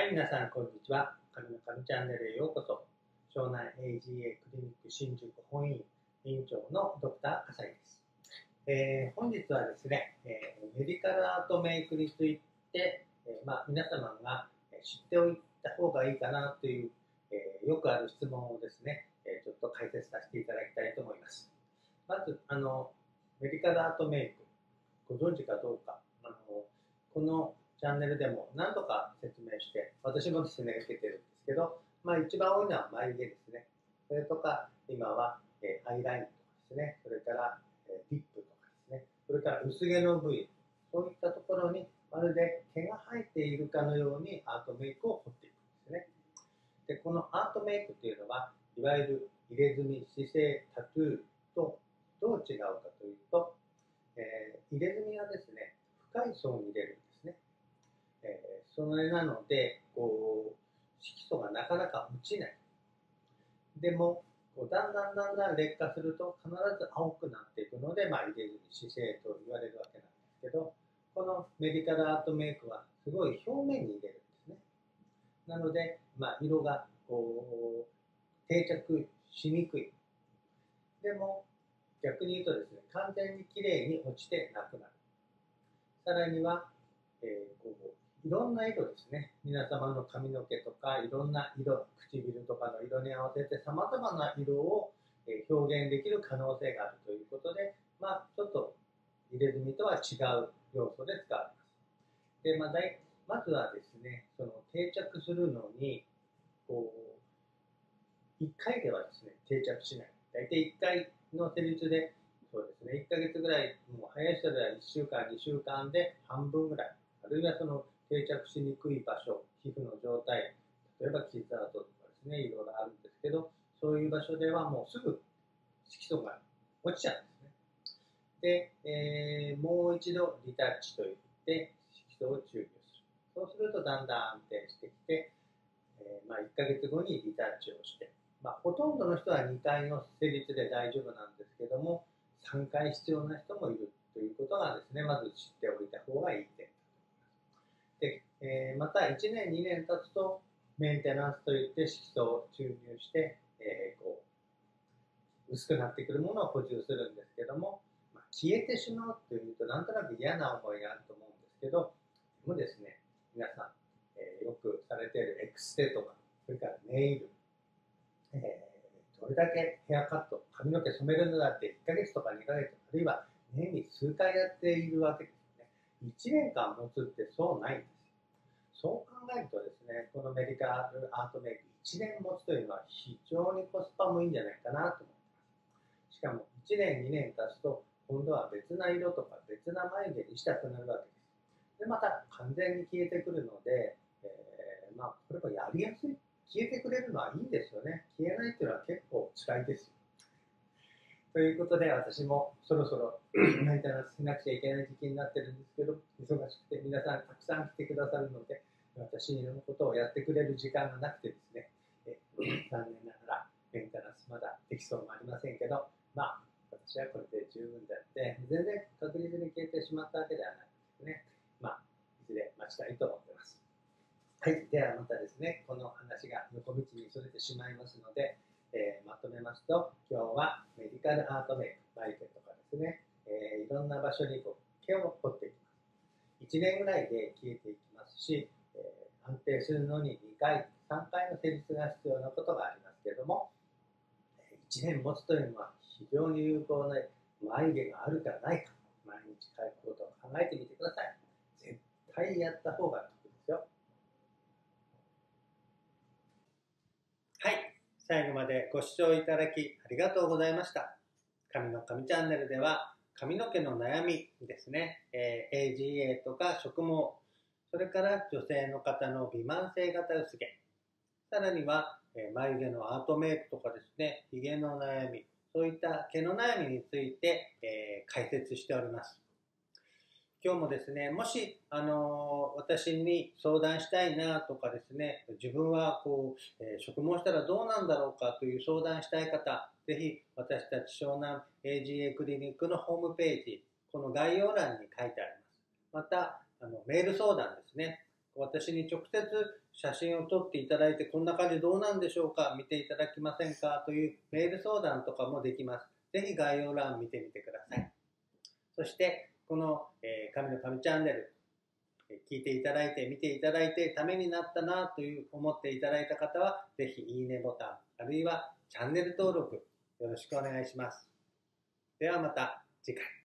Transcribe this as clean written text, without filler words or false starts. はい、皆さんこんにちは。神の神チャンネルへようこそ。湘南 AGA クリニック新宿本院院長のドクター笠井です。本日はですね、メディカルアートメイクについて、皆様が知っておいた方がいいかなという、よくある質問をですね、ちょっと解説させていただきたいと思います。まずメディカルアートメイクご存知かどうか、このチャンネルでも何とか説明して、私もですね、受けてるんですけど、一番多いのは眉毛ですね。それとか、今はアイラインとかですね、それからリップとかですね、それから薄毛の部位、そういったところにまるで毛が生えているかのようにアートメイクを彫っていくんですね。で、このアートメイクというのは、いわゆる入れ墨、刺繍、タトゥーとどう違うかというと、入れ墨はですね、深い層に入れるんですね。それなので色素がなかなか落ちない。でもだんだん劣化すると必ず青くなっていくので、入れ墨、刺繍と言われるわけなんですけど、このメディカルアートメイクはすごい表面に入れるんですね。なので、色が定着しにくい。でも逆に言うとですね、完全にきれいに落ちてなくなる。さらには、いろんな色ですね、皆様の髪の毛とかいろんな色、唇とかの色に合わせてさまざまな色を表現できる可能性があるということで、ちょっと入れ墨とは違う要素で使われます。で、まずはですね、その定着するのに1回ではですね定着しない。大体1回の施術で、そうですね、1ヶ月ぐらい、もう早い人では1週間2週間で半分ぐらい、あるいはその定着しにくい場所、皮膚の状態、例えば傷跡とかですね、いろいろあるんですけど、そういう場所ではもうすぐ色素が落ちちゃうんですね。で、もう一度リタッチといって色素を注入する。そうするとだんだん安定してきて、1ヶ月後にリタッチをして、ほとんどの人は2回の施術で大丈夫なんですけども、3回必要な人もいるということがですね、まず知っておいた方がいい点。で、また1年2年経つとメンテナンスといって色素を注入して、薄くなってくるものを補充するんですけども、消えてしまうというとなんとなく嫌な思いがあると思うんですけど、でもですね、皆さん、よくされているエクステとか、それからネイル、どれだけヘアカット、髪の毛染めるのだって1ヶ月とか2ヶ月、あるいは年に数回やっているわけです。1年間持つってそうないんです。そう考えるとですね、このメディカルアートメイク1年持つというのは非常にコスパもいいんじゃないかなと思ってます。しかも1年2年経つと今度は別な色とか別な眉毛にしたくなるわけです。で、また完全に消えてくるので、これもやりやすい。消えてくれるのはいいんですよね。消えないっていうのは結構辛いですよ。ということで、私もそろそろメンテナンスしなくちゃいけない時期になってるんですけど、忙しくて皆さんたくさん来てくださるので、私のことをやってくれる時間がなくてですね、残念ながらメンテナンスまだできそうもありませんけど、私はこれで十分であって、全然確実に消えてしまったわけではないですね。いずれ待ちたいと思ってます。はい、ではまたですね、この話が横道にそれてしまいますので、まとめますと、今日はメディカルアートメイク、眉毛とかですね、いろんな場所に毛を彫っていきます。1年ぐらいで消えていきますし、安定するのに2回、3回の施術が必要なことがありますけれども、1年持つというのは非常に有効な眉毛があるかないか、毎日変えることを考えてみてください。絶対やった方が得ですよ。はい。最後までご視聴いただきありがとうございました。神の神チャンネルでは髪の毛の悩みですね、AGA とか植毛、それから女性の方の美慢性型薄毛、さらには眉毛のアートメイクとかですね、ひげの悩み、そういった毛の悩みについて、解説しております。今日もですね、もし、私に相談したいなとかですね、自分は植毛したらどうなんだろうかという相談したい方、ぜひ私たち湘南 AGA クリニックのホームページ、この概要欄に書いてあります。また、メール相談ですね、私に直接写真を撮っていただいて、こんな感じどうなんでしょうか、見ていただきませんかというメール相談とかもできます。ぜひ概要欄見てみてください。そしてこの神の神チャンネル、聞いていただいて見ていただいてためになったなという思っていただいた方は、ぜひいいねボタン、あるいはチャンネル登録よろしくお願いします。ではまた次回。